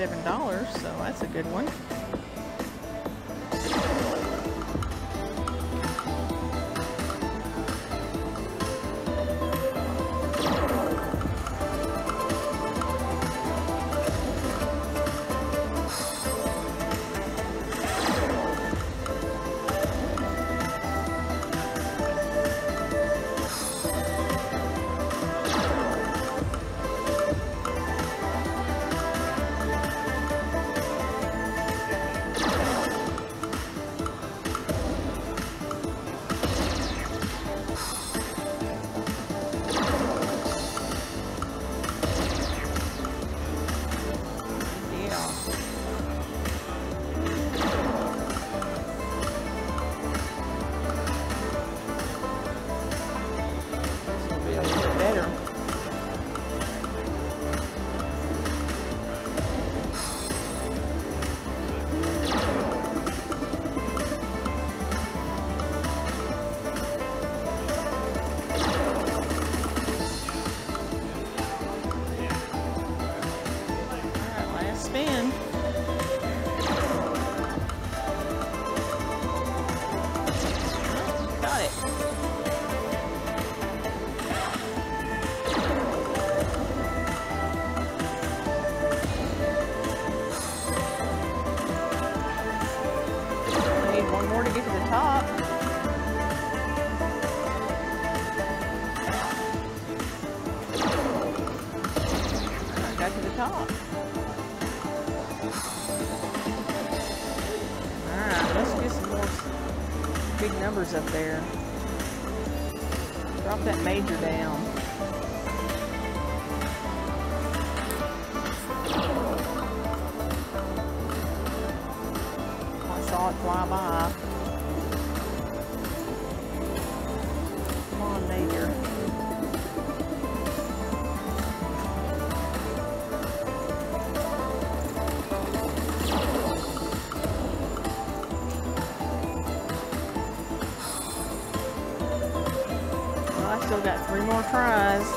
$37, so that's a good one. Up there. Drop that major down. I saw it fly by. Come on, major. Still got 3 more tries.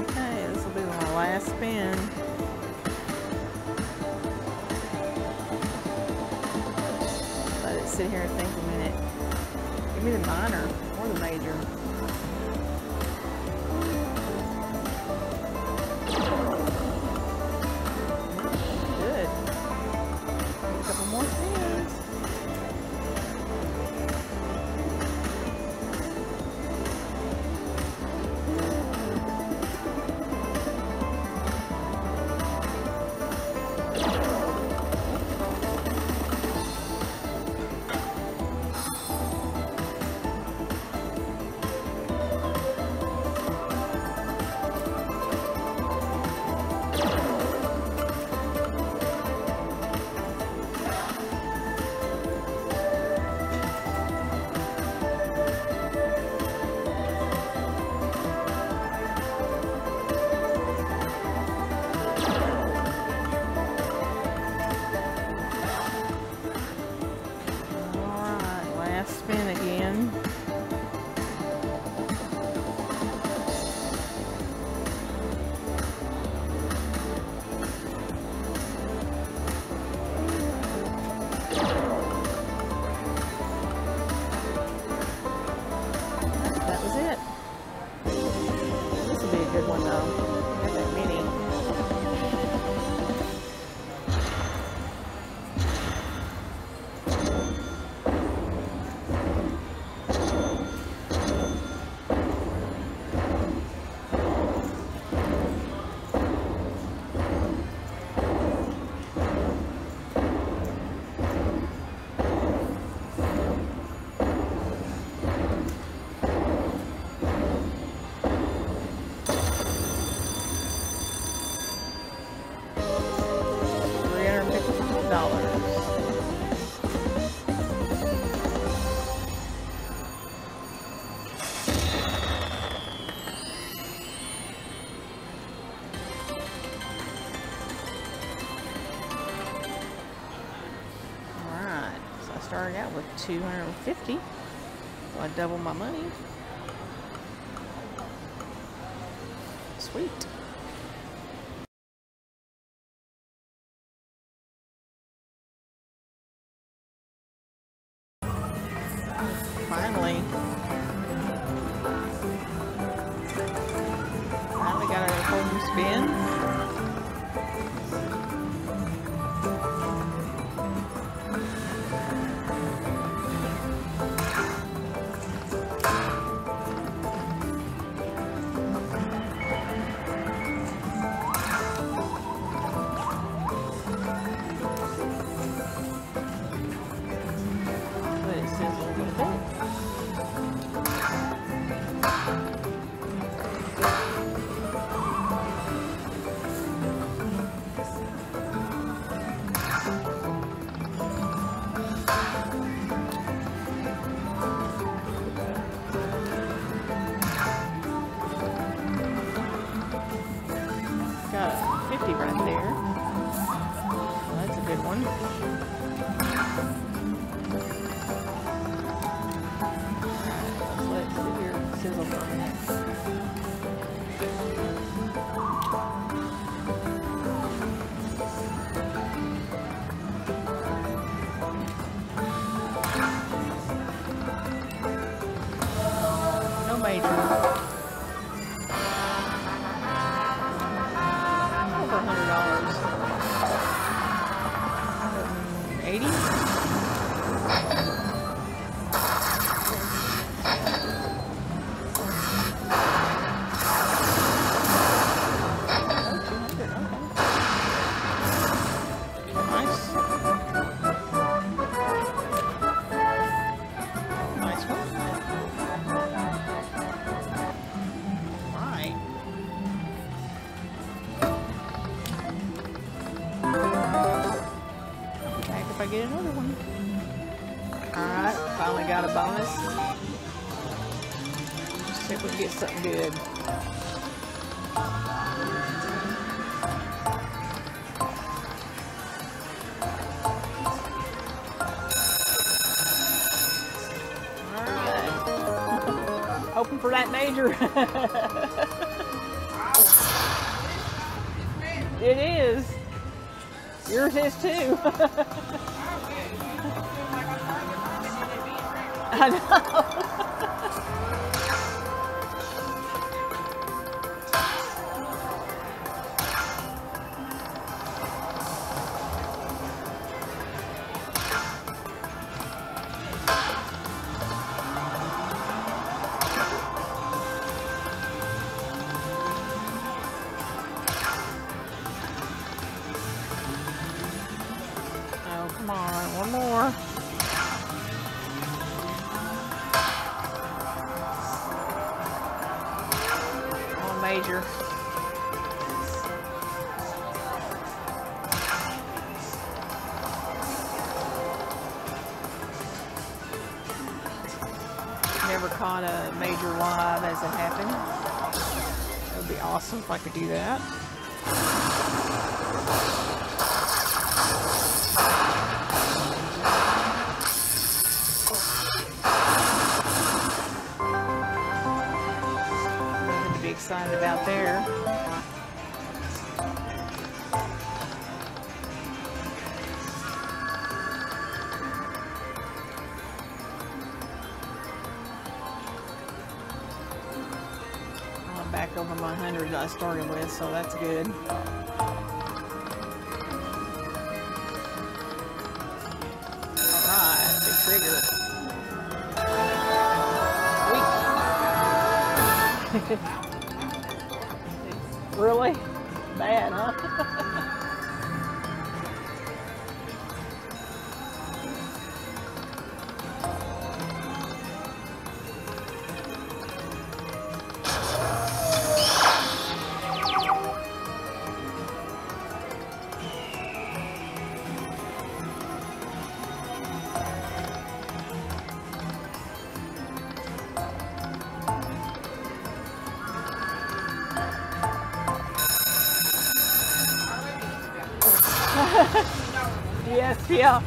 Okay, this will be my last spin. Sit here and think a minute. Give me the minor or the major. Good. A couple more spins. started out with 250, so I doubled my money. Sweet. Finally got a whole new spin. But it says a little bit of both. Right there. Well, that's a good one. Alright, let's see your sizzle burger. No major. I get another one. Alright, finally got a bonus. Let's see if we can get something good. Alright. Hoping for that major. It is. Yours is too. I know. Oh, come on, one more. Major. Never caught a major live as it happened. That would be awesome if I could do that. Excited about there. I'm back over my 100 that I started with, so that's good. Alright, big trigger. Sweet. Really? Bad, huh? Yes, yeah.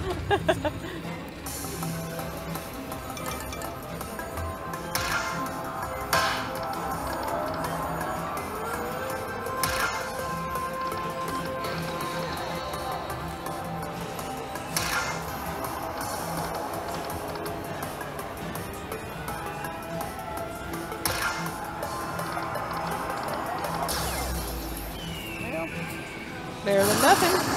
Better than nothing.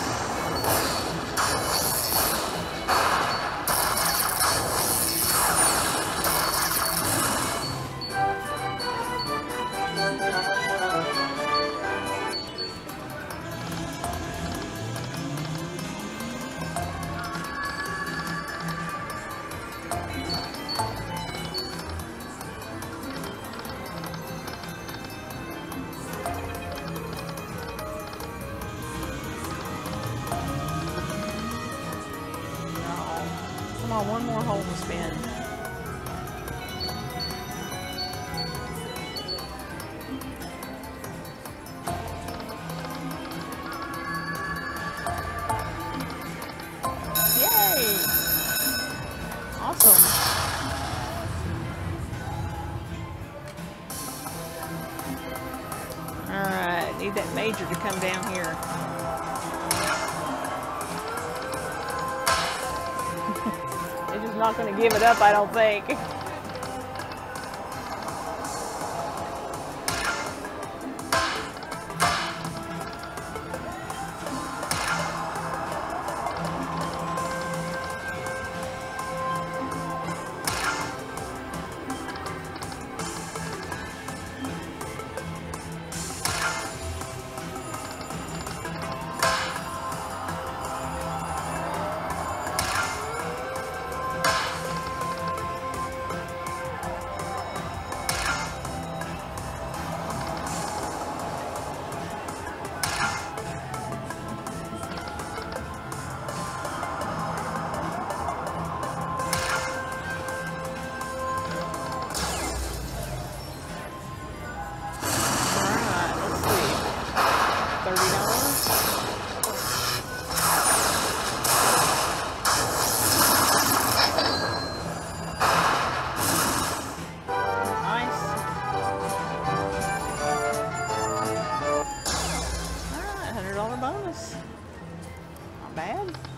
One more hole to spin. Yay! Awesome. Alright, need that major to come down here. Not going to give it up, I don't think. Bonus. Not bad.